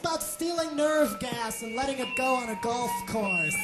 about stealing nerve gas and letting it go on a golf course.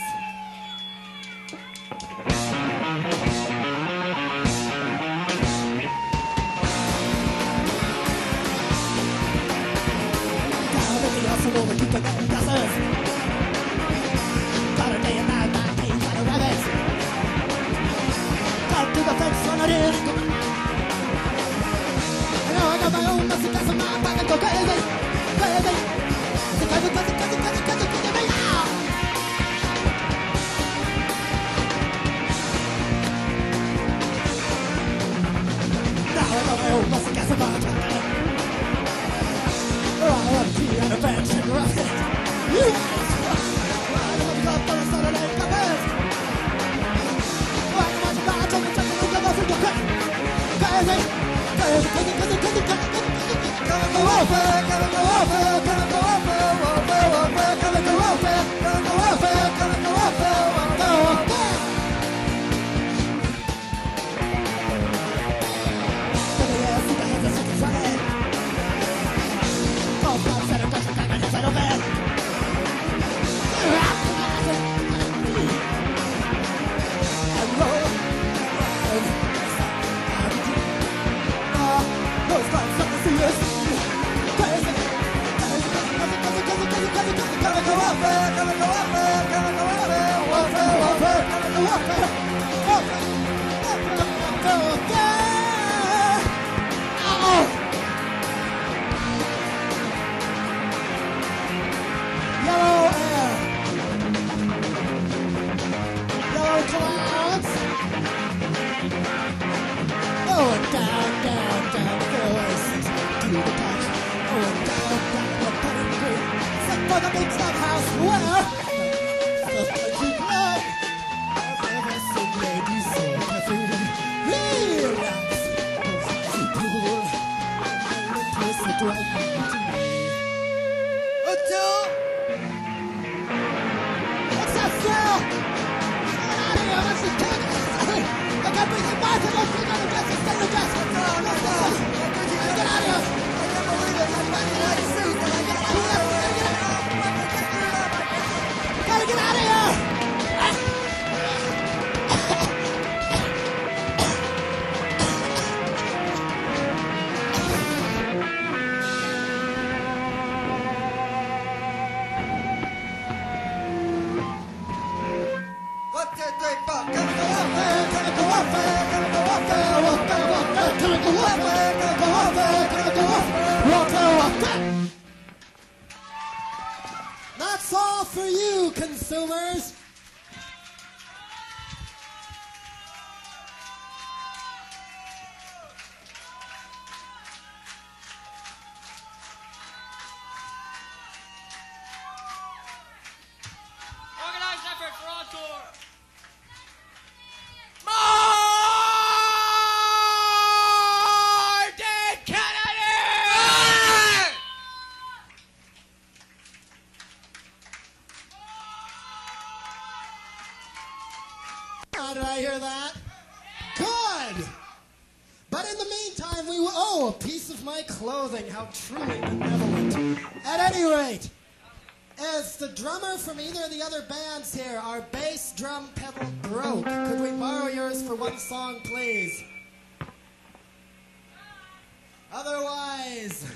That's all for you, consumers. Did I hear that? Good! But in the meantime, we will... Oh, a piece of my clothing. How truly benevolent. At any rate, as the drummer from either of the other bands here, our bass drum pedal broke. Could we borrow yours for one song, please? Otherwise...